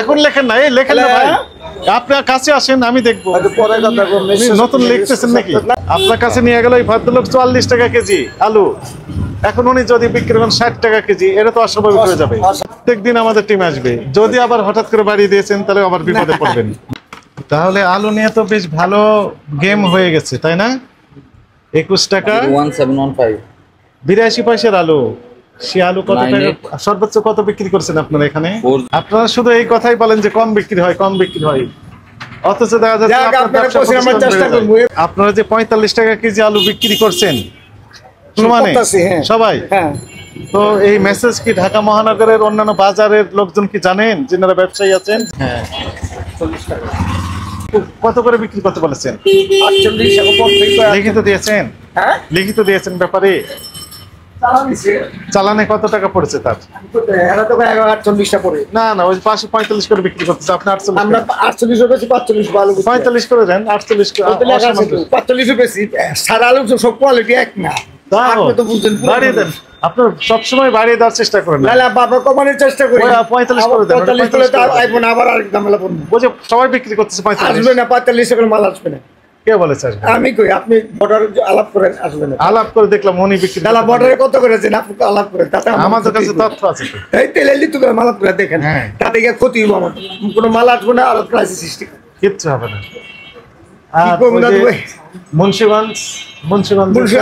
এখন লেখেন না, এই লেখেন না ভাই, আপনার কাছে আসেন আমি দেখবো। নতুন লিখতেছেন নাকি? আপনার কাছে নিয়ে গেল এই ভদ্রলোক ৪৪ টাকা কেজি আলু, এখন উনি যদি বিক্রি করেন ৬০ টাকা কেজি, এটা তো অস্বাভাবিক হয়ে যাবে। প্রত্যেকদিন আমাদের টিম আসবে, যদি আবার হঠাৎ করে বাড়িয়ে দিয়েছেন তাহলে আবার বিপদে পড়বেন। তাহলে আলু নিয়ে তো বেশ ভালো গেম হয়ে গেছে, তাই না? ২১ টাকা ৮২ পয়সার আলু। সে আলু কত টাকা সর্বোচ্চ কত বিক্রি করছেন আপনারা এখানে? আপনারা শুধু এই কথাই বলেন যে কম বিক্রি হয়, কম বিক্রি হয়, অথচ দেখা যাচ্ছে আপনারা যে ৪৫ টাকা কেজি আলু বিক্রি করছেন সমানে সবাই। তো এই মেসেজ কি ঢাকা মহানগরের অন্যান্য বাজারের লোকজন কি জানেন, যারা ব্যবসায়ী আছেন? হ্যাঁ, ৪০ টাকা। কত করে বিক্রি করতে বলেছেন? ৪৮। লিখিত দিয়েছেন? হ্যাঁ, লিখিত দিয়েছেন। ব্যাপারে চালানে কত টাকা পড়েছে তার? না না, ওই পাশে ৪৫ করে বিক্রি করতেছে, আপনি ৪৮ করে দেন। ৪৮ এক না, আপনার সবসময় বাড়িয়ে দেওয়ার চেষ্টা করেন, কমানোর চেষ্টা করেন। ৪৫ করে দেন, আবার আরেক ঝামেলা পড়বে। সবাই বিক্রি করতেছে ৪৫ করে, মাল আসবে না। আমি কই আপনি বর্ডার আলাপ করেন, আসবেন আলাপ করে দেখলাম উনি বিক্রি দালা বর্ডারে কত করেছেন, আপনি আলাপ করেন। তাতে আমাদের কাছে তথ্য আছে, এই তেল এলি তো মালাপ করে দেখেন, তাতে কি ক্ষতি হবে? আমার কোনো মাল আসবে না, আর প্রাইস সৃষ্টি কিচ্ছু হবে না। আর মুন্সিগঞ্জ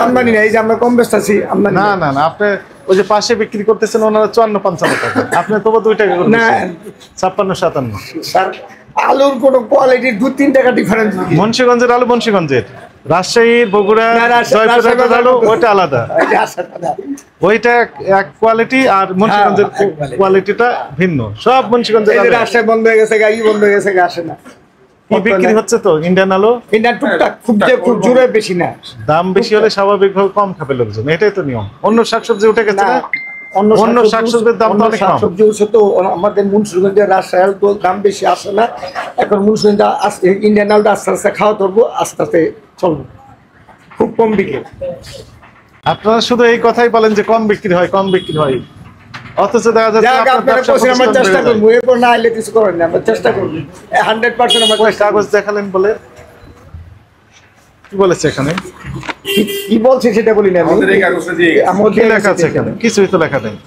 আমদানি নাই যে আমরা কম ব্যস্ত আছি। আমরা না না না, আপনি ওই যে পাশে বিক্রি করতেছেন ওনারা ৫৪-৫৫ টাকা, আপনি তবু ২ টাকা করে না, ৫৬-৫৭। স্যার আলুর কোন কোয়ালিটির ২-৩ টাকা ডিফারেন্স। মুন্সিগঞ্জের আলু মুন্সিগঞ্জের, রাজশাহীর বগুড়া জয়পুরের আলু ওইটা আলাদা, ওইটা এক কোয়ালিটি, আর মুন্সিগঞ্জের কোয়ালিটিটা ভিন্ন। সব মুন্সিগঞ্জের আলু রাজশাহী বন্ধ হয়ে গেছে, গাই বন্ধ হয়ে গেছে, আসে না। কি বিক্রি হচ্ছে তো? ইন্ডিয়ান আলু, ইন্ডিয়ান টুকটাক, খুব জোরে বেশি না। দাম বেশি হলে স্বাভাবিকভাবে কম খাবে লোকজন, এটাই তো নিয়ম। অন্য শাকসবজি উঠে গেছে না, অন্য শাকসবজির দাম অনেক কম। সবজি তো আমাদের মুন্সিগঞ্জের রাজশাহীর দাম বেশি আসে না। এখন মুন্সিগঞ্জ ইন্ডিয়ান আলু আস্তে আস্তে খাওয়া ধরবো, আস্তে আস্তে চলবো, খুব কম বিক্রি। আপনারা শুধু এই কথাই বলেন যে কম বিক্রি হয়, কম বিক্রি হয়, অথচ দেখা যাচ্ছে আমরা চেষ্টা করব। এরপর না আইলে কিছু করেন না, আমরা চেষ্টা করব 100%। আমরা কাগজ দেখালেন বলে কি বলেছে এখানে, কি বলছে সেটা বলি না। আমাদের এই কাগজে দিয়ে আমাদের কি লেখা আছে এখানে? কিছুই তো লেখা নেই। ওকে, এই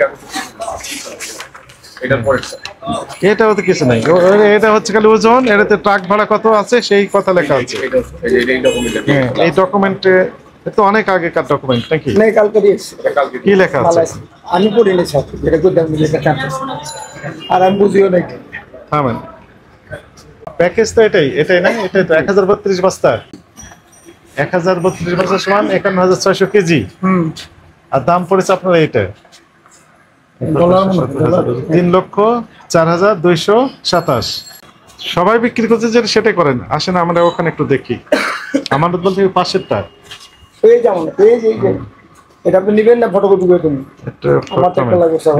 কাগজ এটা পড়ছ, এটা তো কিছু নাই, এটা হচ্ছে খালি ওজন। এটাতে ট্রাক ভাড়া কত আছে সেই কথা লেখা আছে। এই ডকুমেন্টে, এই ডকুমেন্টে তো অনেক আগেকার ডকুমেন্ট নাকি? না, কালকে দিয়েছি। কি লেখা আছে? আমি পড়িনি স্যার, এটা গুদাম লেখা আছে, আর আমি বুঝিও না। থামেন, প্যাকেজ তো এটাই, এটাই না? এটা তো ১০৩২ বস্তা, ১০৩২ বস্তা সমান ৫১,৬০০ কেজি। আর দাম পড়েছে আপনার এটা ৩,০৪,২২৭। সবাই বিক্রি করছে যেটা, সেটাই করেন। আসেন আমরা ওখানে একটু দেখি। আমার বলতে পাশেরটা এই যেমন, এই যে এটা আপনি নেবেন না, ফটোকপি করে দেবেন। আমার তো লাগবে স্যার।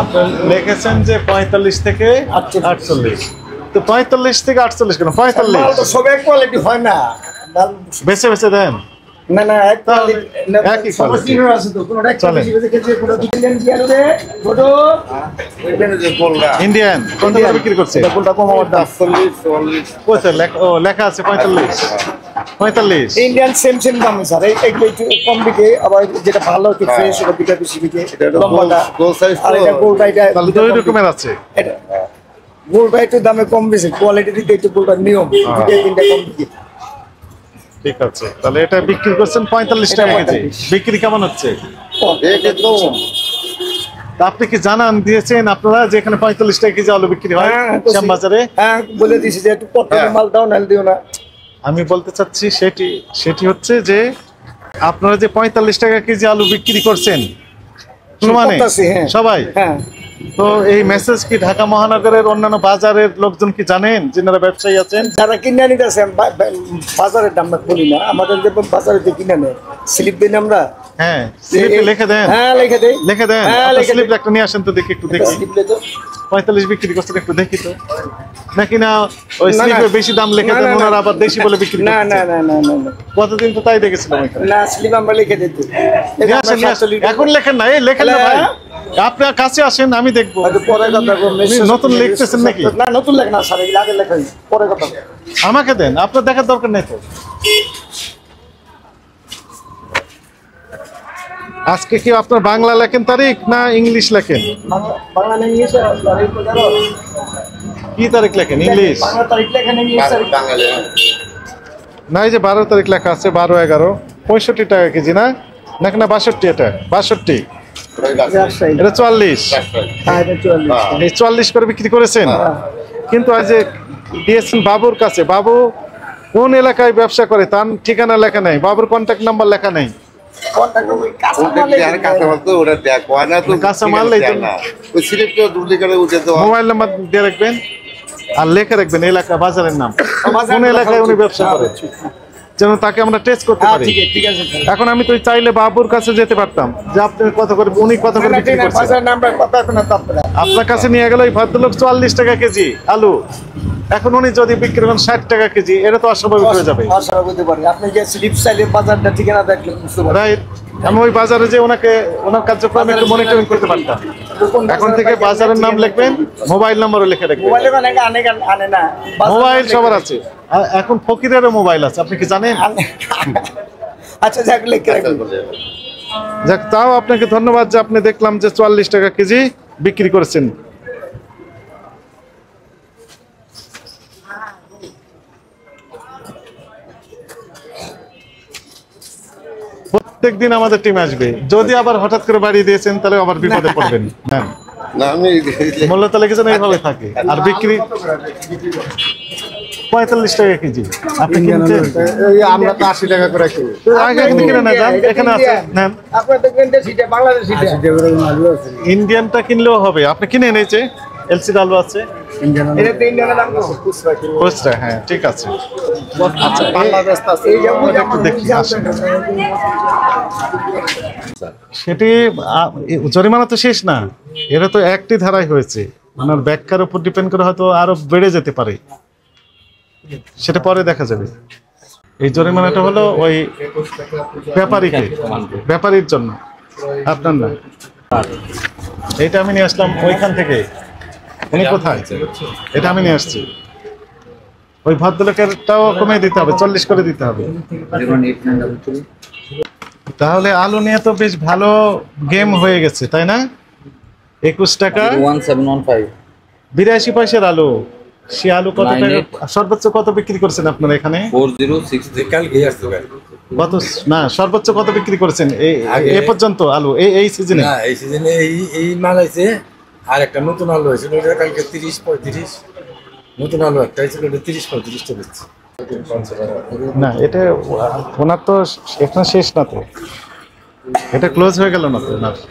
আপনি লিখেছেন যে ৪৫ থেকে ৪৮। তো ৪৫ থেকে ৪৮ কেন? ৪৫ তো সব এক কোয়ালিটি হয় না, বেছে বেছে দেন। না না, এক কোয়ালিটি সমস্যা আছে তো, কোনটা বেশি বেশি কেজি, কোনটা ইন্ডিয়ান দিয়ালো রে ফটো ওইখানে যে বলরা ইন্ডিয়ান কত করে বিক্রি করছে? কোনটা কম? আমার ৪৮ কত লেখা আছে? ৪৫ ইন্ডিয়ান সেম সেম দাম স্যার। একটু কম বিকে, আবার যেটা ভালো একটু ফ্রেশ ওটা বিকা বেশি বিকে। এটা লম্বাটা গোল সাইজ, আর এটা গোলটা, এটা দুই রকমের আছে। এটা গোলটা একটু দামে কম বেশি, কোয়ালিটি দিতে একটু গোলটা নিয়ম দুটো তিনটা কম বিকে। ঠিক আছে, তাহলে এটা বিক্রি করছেন ৪৫ টাকা কেজি। বিক্রি কেমন হচ্ছে? আপনি কি জানান দিয়েছেন আপনারা যে এখানে ৪৫ টাকা কেজি আলু বিক্রি হয় শ্যামবাজারে? হ্যাঁ, বলে দিয়েছি যে একটু পটল মাল দাও, নাল দিও না। আমি বলতে চাচ্ছি সেটি হচ্ছে যে আপনারা যে ৪৫ টাকা কেজি আলু বিক্রি করছেন সমানে সবাই। তো এই মেসেজ কি ঢাকা মহানগরের অন্যান্য বাজারের লোকজন কি জানেন, যারা ব্যবসায়ী আছেন, যারা কিনে নিতেছেন? বাজারের দাম বলি না, আমাদের যে বাজারে যে কিনে নেয় স্লিপ দেন আমরা। হ্যাঁ, স্লিপে লিখে দেন। হ্যাঁ, লিখে দেন, লিখে দেন। স্লিপ একটা নিয়ে আসেন তো দেখি, একটু দেখি। ৪৫ বিক্রি করছেন, একটু দেখি তো নাকি না ওই স্লিপে বেশি দাম লিখে দেন ওনারা, আবার দেশি বলে বিক্রি। না না না না না, কতদিন তো তাই দেখেছিলাম। না, স্লিপ আমরা লিখে দিই। এখন লেখেন না, এই লেখেন না ভাই। আপনার কাছে আসেন, আমি দেখবো। নতুন লিখতেছেন নাকি? না, নতুন লেখা না স্যার, আগে লেখা। পরে কথা আমাকে দেন, আপনার দেখার দরকার নেই। তো আজকে কি আপনার বাংলা লেখেন তারিখ না ইংলিশ লেখেন? বাংলা না ইংলিশ তারিখ ধরো। কি তারিখ লেখেন? ইংলিশ বাংলা তারিখ লেখেন ইংলিশ তারিখ বাংলা লেখেন। না, এই যে 12 তারিখ লেখা আছে, 12 11 65 টাকা কেজি না? নাকি না 62? এটা 62, এটা 44। হ্যাঁ, এটা 44। এই 44 করে বিক্রি করেছেন। কিন্তু আজ দিয়েছেন বাবুর কাছে। বাবু কোন এলাকায় ব্যবসা করে তার ঠিকানা লেখা নাই, বাবুর কন্টাক্ট নাম্বার লেখা নাই। আর লেখা রাখবেন এলাকা, বাজারের নাম, কোন এলাকায় উনি ব্যবসা করেন, যেন তাকে আমরা টেস্ট করতে পারি। এখন আমি তো চাইলে বাবুর কাছে যেতে পারতাম যে আপনি কত করে, উনি কত করে বিক্রি করছেন। আপনার কাছে নিয়ে গেল এই ভদ্রলোক ৪৪ টাকা কেজি আলু, এখন উনি যদি বিক্রি করেন ৬০ টাকা কেজি, এটা তো অস্বাভাবিক হয়ে যাবে। আমি ওই বাজারে যে ওনাকে ওনার কার্যক্রমে একটু মনিটরিং করতে পারতাম। এখন থেকে বাজারের নাম লিখবেন, মোবাইল নাম্বারও লিখে রাখবেন। মোবাইল সবার আছে, এখন ফকিরেরও মোবাইল আছে, আপনি কি জানেন? আচ্ছা, যাক লিখে রাখবেন। যাক, তাও আপনাকে ধন্যবাদ যে আপনি দেখলাম যে ৪৪ টাকা কেজি বিক্রি করেছেন। প্রত্যেকদিন আমাদের টিম আসবে, যদি আবার হঠাৎ করে বাড়িয়ে দিয়েছেন তাহলে আবার বিপদে পড়বেন। হ্যাঁ, মূল্য তাহলে কিছু নেই, ভালো থাকে। আর বিক্রি ৪৫ টাকা কেজি, আপনি কিনছেন? আমরা তো ৮০ টাকা করে কিনি। আগে কিন্তু কিনে না, দাম এখানে আছে। হ্যাঁ, আপনারা তো কিনতে সিটে বাংলাদেশি ইন্ডিয়ানটা কিনলেও হবে। আপনি কিনে এনেছে এলসি ডালও আছে, ঠিক আছে। সেটি জরিমানা তো শেষ না, এটা তো একটি ধারাই হয়েছে। ওনার ব্যাখ্যার উপর ডিপেন্ড করে হয়তো আরো বেড়ে যেতে পারে, সেটা পরে দেখা যাবে। এই জরিমানাটা হলো ওই ব্যাপারীকে, ব্যাপারীর জন্য, আপনার না। এইটা আমি নিয়ে আসলাম ওইখান থেকে। উনি কোথায়? এটা আমি নিয়ে আসছি। ওই ভদ্রলোকেরটাও কমিয়ে দিতে হবে, ৪০ করে দিতে হবে। তাহলে আলু নিয়ে তো বেশ ভালো গেম হয়ে গেছে, তাই না? ২১ টাকা ৮২ পয়সার আলু। সে আলু কত টাকা সর্বোচ্চ কত বিক্রি করেছেন আপনারা এখানে? কত না সর্বোচ্চ কত বিক্রি করেছেন এ পর্যন্ত আলু এই সিজনে? এই মাল আছে, আর একটা নতুন আলু হয়েছিল কালকে ৩০-৩৫। নতুন আলু একটা হয়েছিল ৩০-৩৫টা বেশি না। এটা ওনার তো এখানে শেষ না, তো এটা ক্লোজ হয়ে গেল না তো ওনার।